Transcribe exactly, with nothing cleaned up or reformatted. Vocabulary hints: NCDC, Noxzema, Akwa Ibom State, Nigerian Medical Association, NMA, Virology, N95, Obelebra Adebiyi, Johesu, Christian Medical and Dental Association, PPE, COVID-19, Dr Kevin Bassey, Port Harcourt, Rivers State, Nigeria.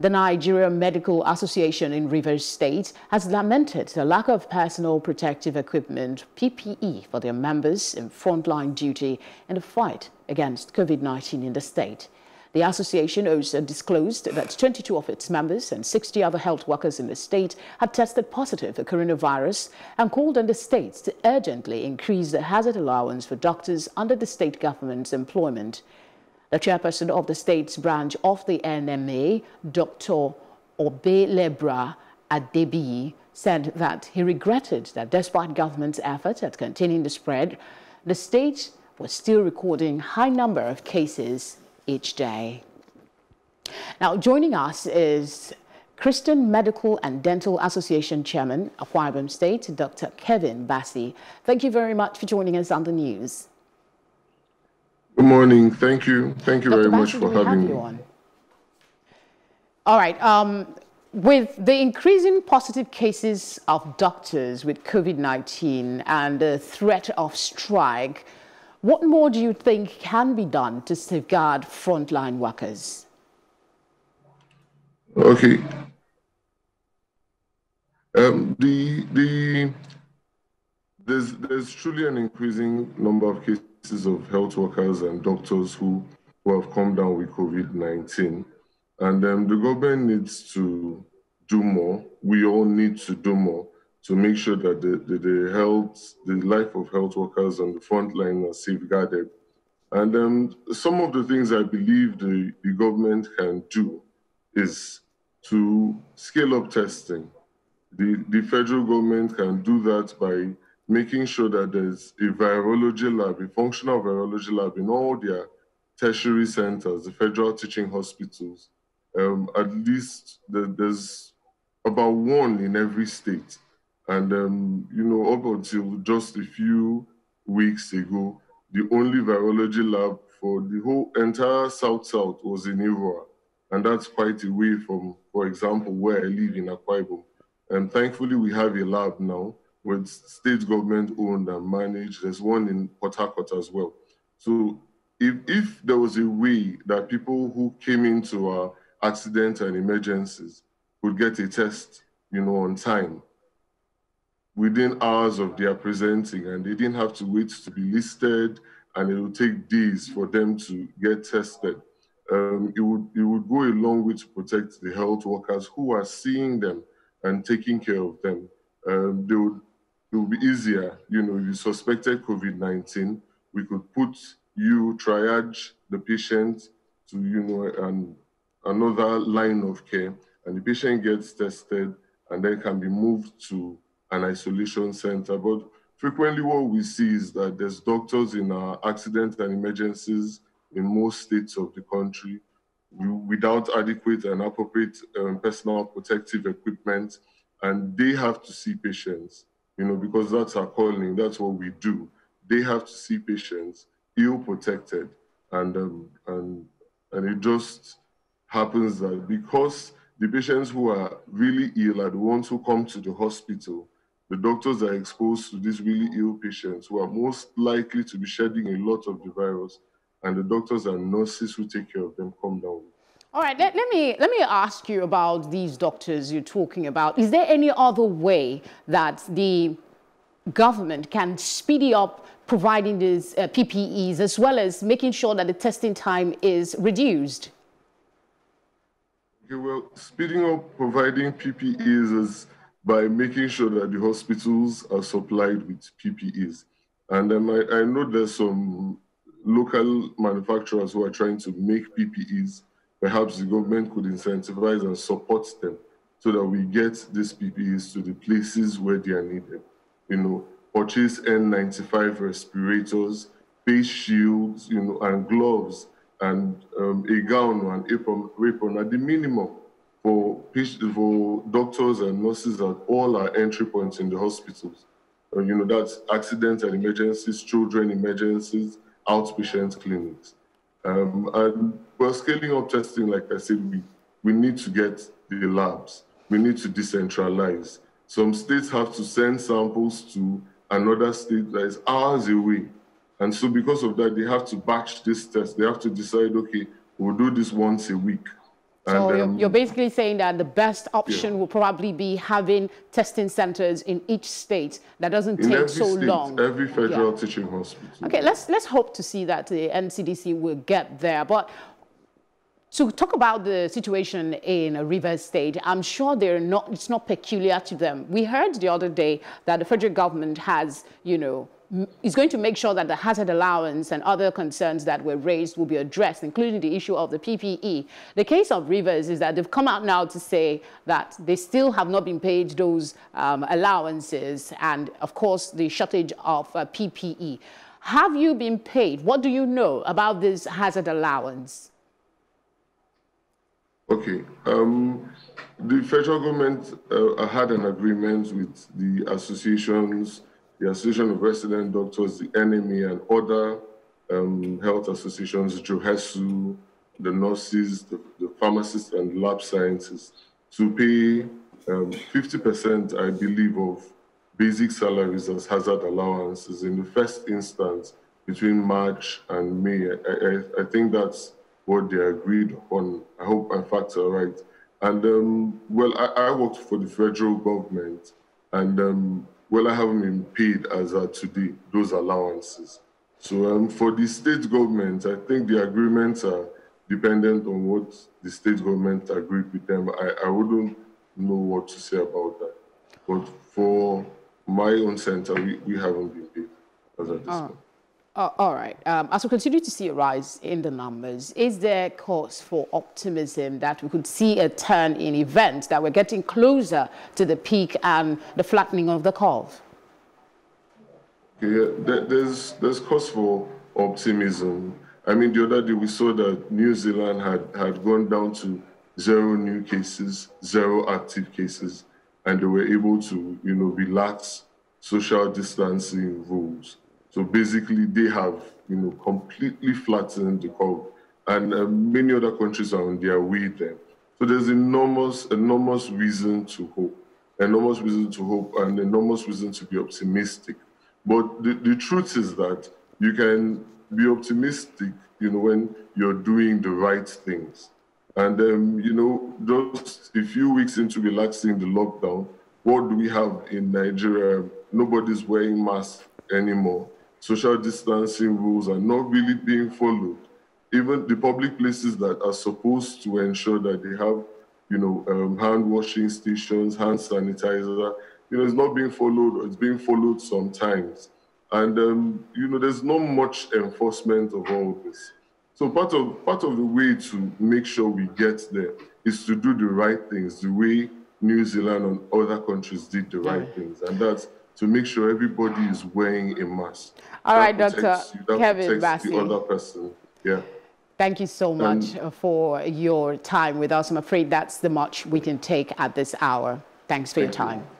The Nigerian Medical Association in Rivers State has lamented the lack of personal protective equipment, P P E, for their members in frontline duty in the fight against COVID nineteen in the state. The association also disclosed that twenty-two of its members and sixty other health workers in the state had tested positive for coronavirus and called on the states to urgently increase the hazard allowance for doctors under the state government's employment. The chairperson of the state's branch of the N M A, Doctor Obelebra Adebiyi, said that he regretted that despite government's efforts at containing the spread, the state was still recording a high number of cases each day. Now, joining us is Christian Medical and Dental Association Chairman of Akwa Ibom State, Doctor Kevin Bassey. Thank you very much for joining us on the news. Good morning. Thank you. Thank you Doctor very Bassey, much for having me. On? All right. Um, with the increasing positive cases of doctors with COVID nineteen and the threat of strike, what more do you think can be done to safeguard frontline workers? Okay. Um, the the there's there's truly an increasing number of cases of health workers and doctors who who have come down with COVID nineteen, and um, the government needs to do more. We all need to do more to make sure that the, the, the health, the life of health workers on the front line are safeguarded. And um, some of the things I believe the, the government can do is to scale up testing. The, the federal government can do that by making sure that there's a virology lab, a functional virology lab in all their tertiary centers, the federal teaching hospitals. Um, at least the, there's about one in every state. And, um, you know, up until just a few weeks ago, the only virology lab for the whole entire South-South was in Ivora. And that's quite away from, for example, where I live in Akwa Ibom. And thankfully, we have a lab now with state government owned and managed. There's one in Port Harcourt as well. So if, if there was a way that people who came into our accident and emergencies would get a test, you know, on time, within hours of their presenting, and they didn't have to wait to be listed, and it would take days for them to get tested. Um, it would it would go a long way to protect the health workers who are seeing them and taking care of them. Um, they would, it would be easier, you know, if you suspected COVID nineteen, we could put you, triage the patient to, you know, and another line of care, and the patient gets tested and then can be moved to an isolation center. But frequently what we see is that there's doctors in our accident and emergencies in most states of the country without adequate and appropriate um, personal protective equipment, and they have to see patients, you know, because that's our calling, that's what we do. They have to see patients ill protected, and, um, and, and it just happens that because the patients who are really ill are the ones who come to the hospital, the doctors are exposed to these really ill patients who are most likely to be shedding a lot of the virus, and the doctors and nurses who take care of them come down. All right, let, let me let me ask you about these doctors you're talking about. Is there any other way that the government can speed up providing these uh, P P Es, as well as making sure that the testing time is reduced? Okay, well, speeding up providing P P Es is by making sure that the hospitals are supplied with P P Es. And um, I, I know there's some local manufacturers who are trying to make P P Es. Perhaps the government could incentivize and support them so that we get these P P Es to the places where they are needed. You know, purchase N ninety-five respirators, face shields, you know, and gloves, and um, a gown or an apron, apron at the minimum, for patients, for doctors and nurses at all our entry points in the hospitals. Uh, you know, that's accidents and emergencies, children emergencies, outpatient clinics. Um, and we're scaling up testing, like I said, we, we need to get the labs. We need to decentralize. Some states have to send samples to another state that is hours away. And so because of that, they have to batch this test. They have to decide, okay, we'll do this once a week. So and, um, you're basically saying that the best option yeah. will probably be having testing centers in each state. That doesn't in take so state, long. Every federal yeah. teaching hospital. Okay, let's let's hope to see that the N C D C will get there. But to talk about the situation in Rivers State, I'm sure they're not. It's not peculiar to them. We heard the other day that the federal government has, you know, is going to make sure that the hazard allowance and other concerns that were raised will be addressed, including the issue of the P P E. The case of Rivers is that they've come out now to say that they still have not been paid those um, allowances and, of course, the shortage of uh, P P E. Have you been paid? What do you know about this hazard allowance? Okay. Um, the federal government uh, had an agreement with the associations, the Association of Resident Doctors, the N M A, and other um, health associations, Johesu, the nurses, the, the pharmacists, and lab scientists, to pay fifty percent, um, I believe, of basic salaries as hazard allowances in the first instance between March and May. I, I, I think that's what they agreed upon. I hope my facts are right. And, um, well, I, I worked for the federal government, and um, well, I haven't been paid as of today, those allowances. So um, for the state government, I think the agreements are dependent on what the state government agreed with them. I, I wouldn't know what to say about that. But for my own center, we, we haven't been paid as of this point. Uh, all right. Um, as we continue to see a rise in the numbers, is there cause for optimism that we could see a turn in events, that we're getting closer to the peak and the flattening of the curve? Yeah, there's, there's cause for optimism. I mean, the other day we saw that New Zealand had, had gone down to zero new cases, zero active cases, and they were able to, you know, relax social distancing rules. So basically, they have, you know, completely flattened the curve, and uh, many other countries are on their way there. So there's enormous, enormous reason to hope, enormous reason to hope, and enormous reason to be optimistic. But the, the truth is that you can be optimistic, you know, when you're doing the right things. And, um, you know, just a few weeks into relaxing the lockdown, what do we have in Nigeria? Nobody's wearing masks anymore. Social distancing rules are not really being followed. Even the public places that are supposed to ensure that they have, you know, um, hand washing stations, hand sanitizer, you know, it's not being followed, or it's being followed sometimes. And, um, you know, there's not much enforcement of all this. So part of, part of the way to make sure we get there is to do the right things, the way New Zealand and other countries did the right yeah. things. And that's to make sure everybody is wearing a mask. All right, Doctor Kevin Bassey. The other person. Yeah. Thank you so much um, for your time with us. I'm afraid that's the much we can take at this hour. Thanks for your time. You.